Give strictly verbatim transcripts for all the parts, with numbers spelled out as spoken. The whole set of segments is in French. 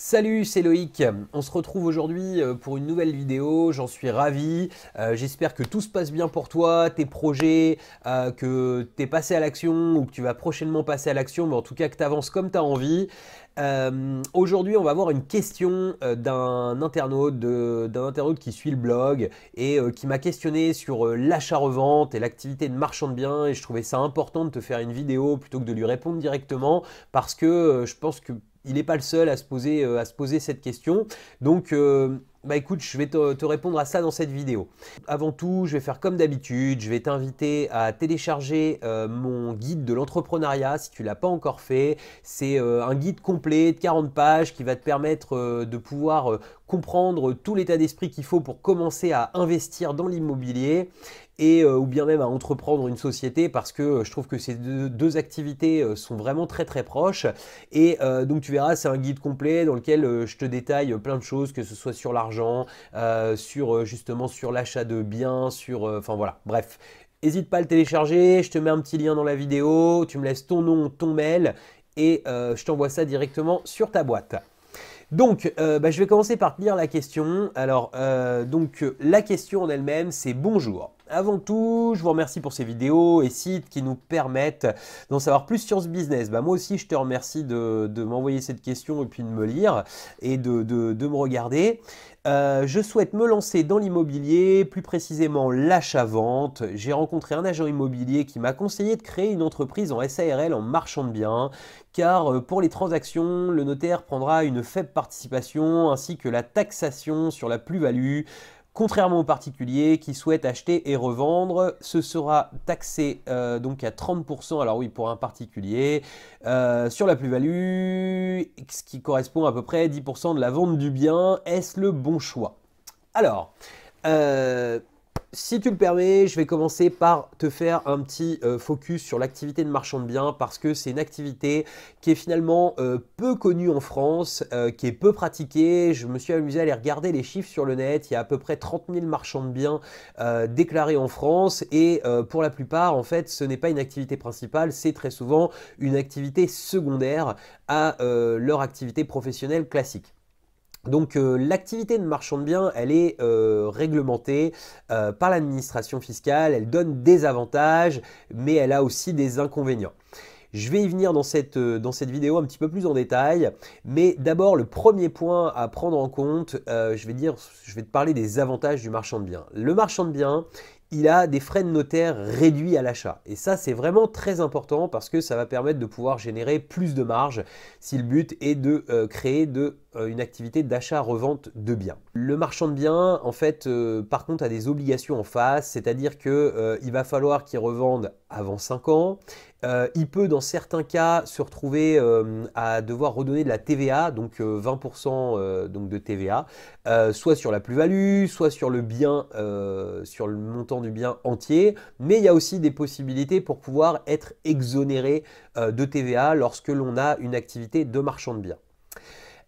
Salut, c'est Loïc. On se retrouve aujourd'hui pour une nouvelle vidéo, j'en suis ravi. Euh, J'espère que tout se passe bien pour toi, tes projets, euh, que tu es passé à l'action ou que tu vas prochainement passer à l'action, mais en tout cas que tu avances comme tu as envie. Euh, Aujourd'hui, on va voir une question euh, d'un internaute, d'un internaute qui suit le blog et euh, qui m'a questionné sur euh, l'achat-revente et l'activité de marchand de biens, et je trouvais ça important de te faire une vidéo plutôt que de lui répondre directement parce que euh, je pense que il n'est pas le seul à se poser, euh, à se poser cette question. Donc, euh, bah écoute, je vais te, te répondre à ça dans cette vidéo. Avant tout, je vais faire comme d'habitude. Je vais t'inviter à télécharger euh, mon guide de l'entrepreneuriat si tu ne l'as pas encore fait. C'est euh, un guide complet de quarante pages qui va te permettre euh, de pouvoir euh, comprendre tout l'état d'esprit qu'il faut pour commencer à investir dans l'immobilier et euh, ou bien même à entreprendre une société, parce que euh, je trouve que ces deux, deux activités euh, sont vraiment très très proches. Et euh, donc tu verras, c'est un guide complet dans lequel euh, je te détaille plein de choses, que ce soit sur l'argent, euh, sur euh, justement sur l'achat de biens, sur enfin euh, voilà, bref. N'hésite pas à le télécharger, je te mets un petit lien dans la vidéo, tu me laisses ton nom, ton mail et euh, je t'envoie ça directement sur ta boîte. Donc, euh, bah, je vais commencer par te lire la question. Alors, euh, donc, la question en elle-même, c'est « Bonjour ». Avant tout, je vous remercie pour ces vidéos et sites qui nous permettent d'en savoir plus sur ce business. Bah, moi aussi, je te remercie de, de m'envoyer cette question et puis de me lire et de, de, de me regarder. Euh, je souhaite me lancer dans l'immobilier, plus précisément l'achat-vente. J'ai rencontré un agent immobilier qui m'a conseillé de créer une entreprise en S A R L, en marchand de biens, car pour les transactions, le notaire prendra une faible participation ainsi que la taxation sur la plus-value. Contrairement aux particuliers qui souhaitent acheter et revendre, ce sera taxé euh, donc à trente pour cent, alors oui, pour un particulier, euh, sur la plus-value, ce qui correspond à peu près à dix pour cent de la vente du bien. Est-ce le bon choix? Alors, euh, si tu le permets, je vais commencer par te faire un petit euh, focus sur l'activité de marchand de biens, parce que c'est une activité qui est finalement euh, peu connue en France, euh, qui est peu pratiquée. Je me suis amusé à aller regarder les chiffres sur le net. Il y a à peu près trente mille marchands de biens euh, déclarés en France, et euh, pour la plupart, en fait, ce n'est pas une activité principale, c'est très souvent une activité secondaire à euh, leur activité professionnelle classique. Donc euh, l'activité de marchand de biens, elle est euh, réglementée euh, par l'administration fiscale, elle donne des avantages, mais elle a aussi des inconvénients. Je vais y venir dans cette, dans cette vidéo un petit peu plus en détail, mais d'abord le premier point à prendre en compte, euh, je vais dire, je vais te parler des avantages du marchand de biens. Le marchand de biens, il a des frais de notaire réduits à l'achat. Et ça, c'est vraiment très important parce que ça va permettre de pouvoir générer plus de marge si le but est de euh, créer de, euh, une activité d'achat-revente de biens. Le marchand de biens, en fait, euh, par contre, a des obligations en face, c'est-à-dire qu'il euh, va falloir qu'il revende avant cinq ans. Euh, il peut, dans certains cas, se retrouver euh, à devoir redonner de la T V A, donc euh, vingt pour cent euh, donc de T V A, euh, soit sur la plus-value, soit sur le bien, euh, sur le montant du bien entier, mais il y a aussi des possibilités pour pouvoir être exonéré euh, de T V A lorsque l'on a une activité de marchand de biens.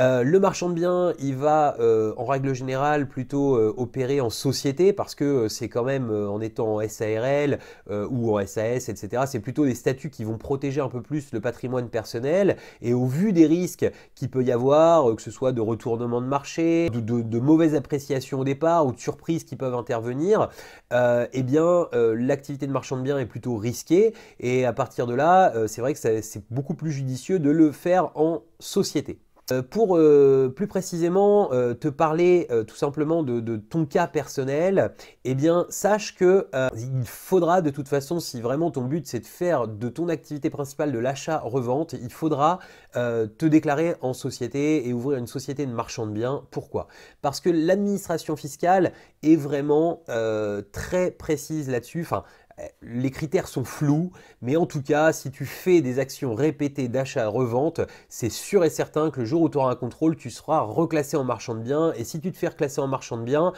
Euh, le marchand de biens, il va euh, en règle générale plutôt euh, opérer en société, parce que euh, c'est quand même euh, en étant en S A R L euh, ou en S A S, et cetera, c'est plutôt des statuts qui vont protéger un peu plus le patrimoine personnel, et au vu des risques qu'il peut y avoir, euh, que ce soit de retournement de marché, de, de, de mauvaise appréciation au départ ou de surprises qui peuvent intervenir, euh, eh bien euh, l'activité de marchand de biens est plutôt risquée, et à partir de là, euh, c'est vrai que c'est beaucoup plus judicieux de le faire en société. Euh, pour euh, plus précisément euh, te parler euh, tout simplement de, de ton cas personnel, eh bien sache que euh, il faudra de toute façon, si vraiment ton but c'est de faire de ton activité principale de l'achat-revente, il faudra euh, te déclarer en société et ouvrir une société de marchand de biens. Pourquoi? Parce que l'administration fiscale est vraiment euh, très précise là-dessus. Enfin, les critères sont flous, mais en tout cas, si tu fais des actions répétées d'achat-revente, c'est sûr et certain que le jour où tu auras un contrôle, tu seras reclassé en marchand de biens. Et si tu te fais reclasser en marchand de biens,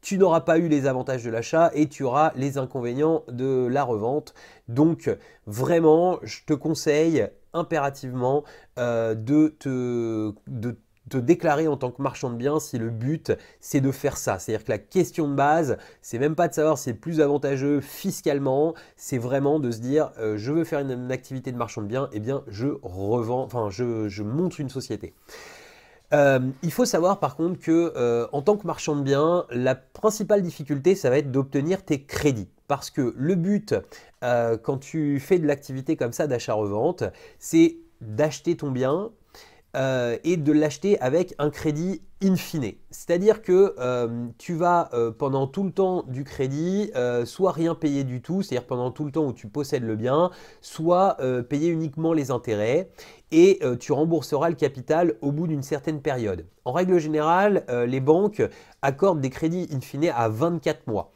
tu n'auras pas eu les avantages de l'achat et tu auras les inconvénients de la revente. Donc, vraiment, je te conseille impérativement euh, de te... de te déclarer en tant que marchand de biens si le but c'est de faire ça. C'est-à-dire que la question de base, c'est même pas de savoir si c'est plus avantageux fiscalement, c'est vraiment de se dire euh, je veux faire une, une activité de marchand de biens, et eh bien je revends, enfin je, je monte une société. Euh, il faut savoir par contre que euh, en tant que marchand de biens, la principale difficulté, ça va être d'obtenir tes crédits. Parce que le but, euh, quand tu fais de l'activité comme ça d'achat-revente, c'est d'acheter ton bien euh, et de l'acheter avec un crédit in fine. C'est-à-dire que euh, tu vas euh, pendant tout le temps du crédit, euh, soit rien payer du tout, c'est-à-dire pendant tout le temps où tu possèdes le bien, soit euh, payer uniquement les intérêts et euh, tu rembourseras le capital au bout d'une certaine période. En règle générale, euh, les banques accordent des crédits in fine à vingt-quatre mois.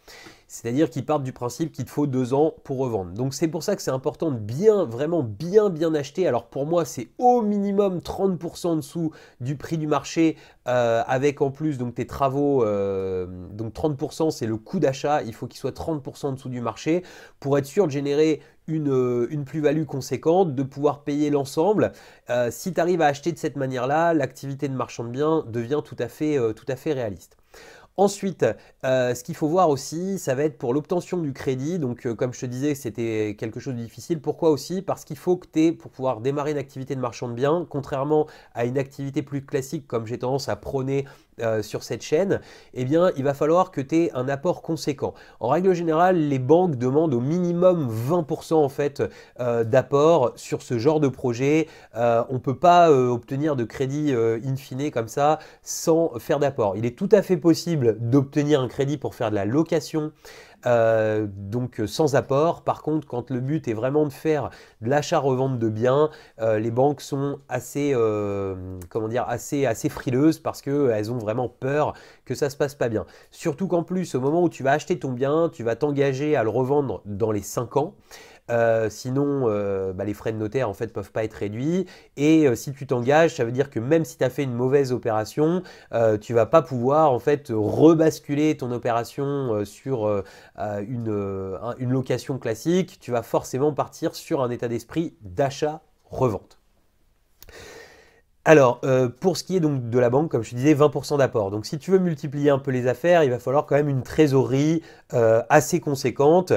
C'est-à-dire qu'ils partent du principe qu'il te faut deux ans pour revendre. Donc c'est pour ça que c'est important de bien, vraiment bien, bien acheter. Alors pour moi, c'est au minimum trente pour cent en dessous du prix du marché euh, avec en plus donc tes travaux. Euh, donc trente pour cent, c'est le coût d'achat. Il faut qu'il soit trente pour cent en dessous du marché pour être sûr de générer une, une plus-value conséquente, de pouvoir payer l'ensemble. Euh, si tu arrives à acheter de cette manière-là, l'activité de marchand de biens devient tout à fait, euh, tout à fait réaliste. Ensuite, euh, ce qu'il faut voir aussi, ça va être pour l'obtention du crédit. Donc, euh, comme je te disais, c'était quelque chose de difficile. Pourquoi aussi? Parce qu'il faut que tu aies, pour pouvoir démarrer une activité de marchand de biens, contrairement à une activité plus classique, comme j'ai tendance à prôner euh, sur cette chaîne, eh bien, il va falloir que tu aies un apport conséquent. En règle générale, les banques demandent au minimum vingt pour cent en fait, euh, d'apport sur ce genre de projet. Euh, on ne peut pas euh, obtenir de crédit euh, in fine comme ça sans faire d'apport. Il est tout à fait possible d'obtenir un crédit pour faire de la location, euh, donc sans apport. Par contre, quand le but est vraiment de faire de l'achat-revente de biens, euh, les banques sont assez, euh, comment dire, assez, assez frileuses parce qu'elles ont vraiment peur que ça se passe pas bien. Surtout qu'en plus, au moment où tu vas acheter ton bien, tu vas t'engager à le revendre dans les cinq ans. Euh, sinon, euh, bah, les frais de notaire en fait peuvent pas être réduits. Et euh, si tu t'engages, ça veut dire que même si tu as fait une mauvaise opération, euh, tu vas pas pouvoir en fait rebasculer ton opération euh, sur euh, une, euh, une location classique. Tu vas forcément partir sur un état d'esprit d'achat-revente. Alors, euh, pour ce qui est donc de la banque, comme je te disais, vingt pour cent d'apport. Donc, si tu veux multiplier un peu les affaires, il va falloir quand même une trésorerie euh, assez conséquente.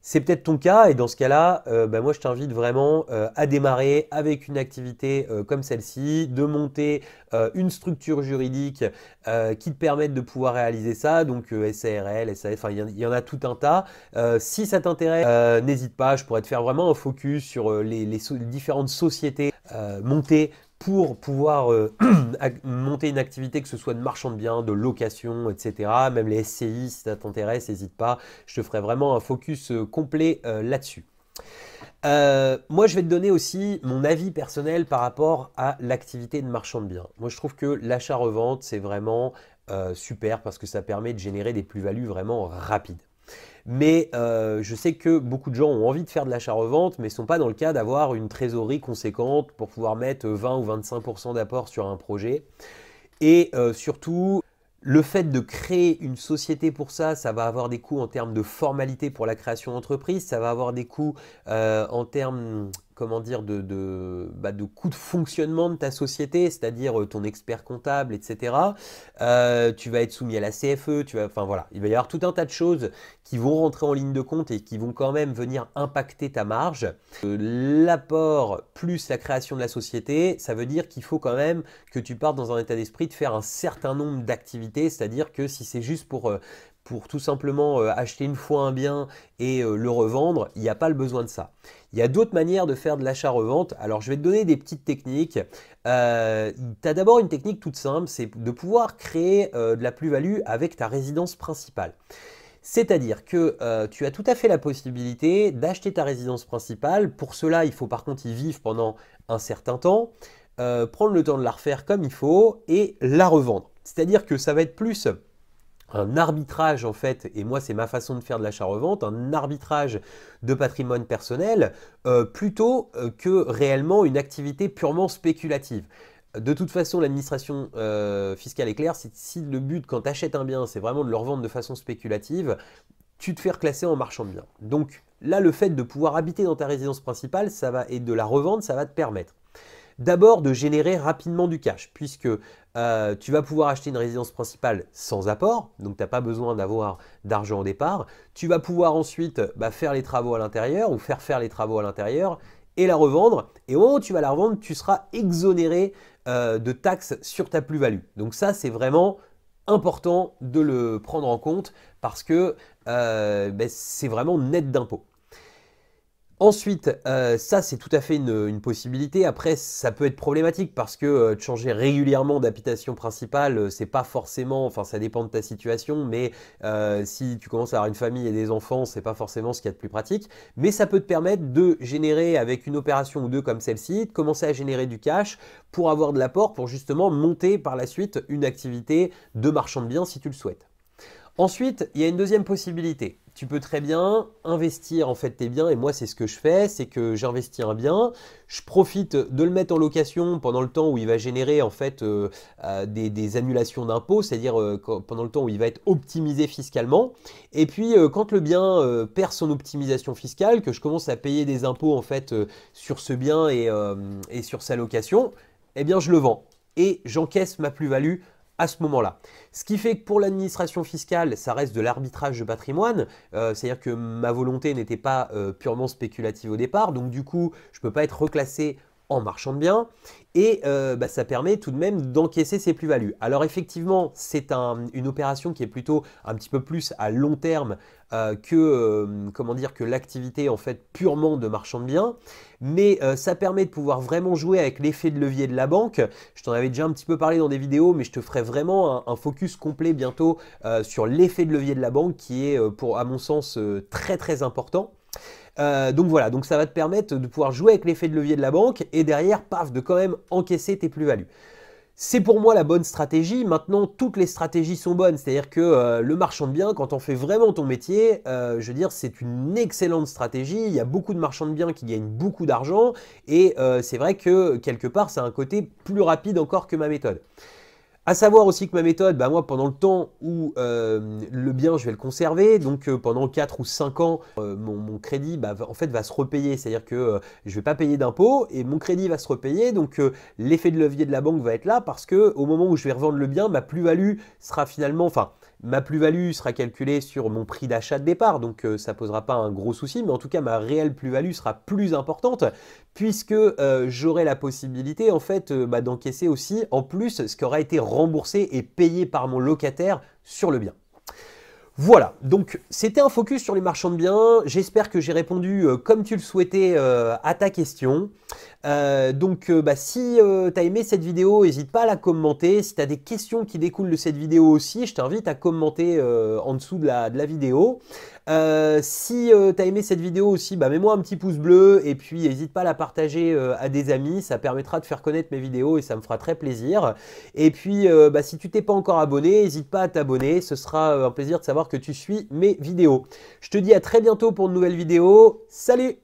C'est peut-être ton cas et dans ce cas-là, euh, bah moi je t'invite vraiment euh, à démarrer avec une activité euh, comme celle-ci, de monter euh, une structure juridique euh, qui te permette de pouvoir réaliser ça, donc euh, S A R L, S A S, enfin il y, y en a tout un tas. Euh, si ça t'intéresse, euh, n'hésite pas, je pourrais te faire vraiment un focus sur euh, les, les, so les différentes sociétés euh, montées pour pouvoir euh, monter une activité, que ce soit de marchand de biens, de location, et cetera. Même les S C I, si ça t'intéresse, n'hésite pas. Je te ferai vraiment un focus euh, complet euh, là-dessus. Euh, moi, je vais te donner aussi mon avis personnel par rapport à l'activité de marchand de biens. Moi, je trouve que l'achat-revente, c'est vraiment euh, super parce que ça permet de générer des plus-values vraiment rapides. Mais euh, je sais que beaucoup de gens ont envie de faire de l'achat-revente, mais ne sont pas dans le cas d'avoir une trésorerie conséquente pour pouvoir mettre vingt ou vingt-cinq pour cent d'apport sur un projet. Et euh, surtout, le fait de créer une société pour ça, ça va avoir des coûts en termes de formalité pour la création d'entreprise, ça va avoir des coûts euh, en termes... comment dire, de, de, bah de coût de fonctionnement de ta société, c'est-à-dire ton expert comptable, et cetera. Euh, tu vas être soumis à la C F E, tu vas, enfin voilà, il va y avoir tout un tas de choses qui vont rentrer en ligne de compte et qui vont quand même venir impacter ta marge. Euh, L'apport plus la création de la société, ça veut dire qu'il faut quand même que tu partes dans un état d'esprit de faire un certain nombre d'activités, c'est-à-dire que si c'est juste pour... Euh, pour tout simplement euh, acheter une fois un bien et euh, le revendre, il n'y a pas le besoin de ça. Il y a d'autres manières de faire de l'achat-revente. Alors, je vais te donner des petites techniques. Euh, tu as d'abord une technique toute simple, c'est de pouvoir créer euh, de la plus-value avec ta résidence principale. C'est-à-dire que euh, tu as tout à fait la possibilité d'acheter ta résidence principale. Pour cela, il faut par contre y vivre pendant un certain temps, euh, prendre le temps de la refaire comme il faut et la revendre. C'est-à-dire que ça va être plus... un arbitrage en fait, et moi c'est ma façon de faire de l'achat-revente, un arbitrage de patrimoine personnel euh, plutôt que réellement une activité purement spéculative. De toute façon, l'administration euh, fiscale est claire, c'est si le but quand tu achètes un bien, c'est vraiment de le revendre de façon spéculative, tu te fais reclasser en marchand de biens. Donc là, le fait de pouvoir habiter dans ta résidence principale ça va, et de la revendre, ça va te permettre d'abord de générer rapidement du cash puisque euh, tu vas pouvoir acheter une résidence principale sans apport, donc tu n'as pas besoin d'avoir d'argent au départ. Tu vas pouvoir ensuite bah, faire les travaux à l'intérieur ou faire faire les travaux à l'intérieur et la revendre. Et au moment où tu vas la revendre, tu seras exonéré euh, de taxes sur ta plus-value. Donc ça, c'est vraiment important de le prendre en compte parce que euh, ben, c'est vraiment net d'impôt. Ensuite, euh, ça c'est tout à fait une, une possibilité. Après, ça peut être problématique parce que euh, de changer régulièrement d'habitation principale, c'est pas forcément, enfin ça dépend de ta situation, mais euh, si tu commences à avoir une famille et des enfants, c'est pas forcément ce qu'il y a de plus pratique. Mais ça peut te permettre de générer avec une opération ou deux comme celle-ci, de commencer à générer du cash pour avoir de l'apport pour justement monter par la suite une activité de marchand de biens si tu le souhaites. Ensuite, il y a une deuxième possibilité. Tu peux très bien investir en fait tes biens et moi c'est ce que je fais, c'est que j'investis un bien, je profite de le mettre en location pendant le temps où il va générer en fait euh, euh, des, des annulations d'impôts, c'est-à-dire euh, pendant le temps où il va être optimisé fiscalement. Et puis euh, quand le bien euh, perd son optimisation fiscale, que je commence à payer des impôts en fait euh, sur ce bien et, euh, et sur sa location, eh bien je le vends et j'encaisse ma plus-value à ce moment-là. Ce qui fait que pour l'administration fiscale, ça reste de l'arbitrage de patrimoine, euh, c'est-à-dire que ma volonté n'était pas euh, purement spéculative au départ, donc du coup, je ne peux pas être reclassé en marchand de biens, et euh, bah, ça permet tout de même d'encaisser ces plus-values. Alors effectivement, c'est un, une opération qui est plutôt un petit peu plus à long terme euh, que, euh, comment dire, que l'activité en fait purement de marchand de biens, mais euh, ça permet de pouvoir vraiment jouer avec l'effet de levier de la banque. Je t'en avais déjà un petit peu parlé dans des vidéos, mais je te ferai vraiment un, un focus complet bientôt euh, sur l'effet de levier de la banque qui est, euh, pour, à mon sens, euh, très très important. Euh, donc voilà, donc ça va te permettre de pouvoir jouer avec l'effet de levier de la banque et derrière, paf, de quand même encaisser tes plus-values. C'est pour moi la bonne stratégie. Maintenant, toutes les stratégies sont bonnes. C'est-à-dire que euh, le marchand de biens, quand on fait vraiment ton métier, euh, je veux dire, c'est une excellente stratégie. Il y a beaucoup de marchands de biens qui gagnent beaucoup d'argent et euh, c'est vrai que quelque part, ça a un côté plus rapide encore que ma méthode. À savoir aussi que ma méthode, bah moi pendant le temps où euh, le bien je vais le conserver, donc euh, pendant quatre ou cinq ans, euh, mon, mon crédit bah, en fait va se repayer, c'est-à-dire que euh, je ne vais pas payer d'impôts et mon crédit va se repayer, donc euh, l'effet de levier de la banque va être là parce que au moment où je vais revendre le bien, ma plus-value sera finalement, enfin ma plus-value sera calculée sur mon prix d'achat de départ, donc euh, ça ne posera pas un gros souci, mais en tout cas ma réelle plus-value sera plus importante puisque euh, j'aurai la possibilité en fait euh, bah, d'encaisser aussi en plus ce qui aura été remboursé et payé par mon locataire sur le bien. Voilà, donc c'était un focus sur les marchands de biens. J'espère que j'ai répondu euh, comme tu le souhaitais euh, à ta question. Euh, donc euh, bah, si euh, tu as aimé cette vidéo, n'hésite pas à la commenter. Si tu as des questions qui découlent de cette vidéo aussi, je t'invite à commenter euh, en dessous de la, de la vidéo. Euh, si euh, tu as aimé cette vidéo aussi, bah, mets-moi un petit pouce bleu et puis n'hésite pas à la partager euh, à des amis. Ça permettra de faire connaître mes vidéos et ça me fera très plaisir. Et puis euh, bah, si tu t'es pas encore abonné, n'hésite pas à t'abonner. Ce sera un plaisir de savoir que tu suis mes vidéos. Je te dis à très bientôt pour de nouvelles vidéos. Salut!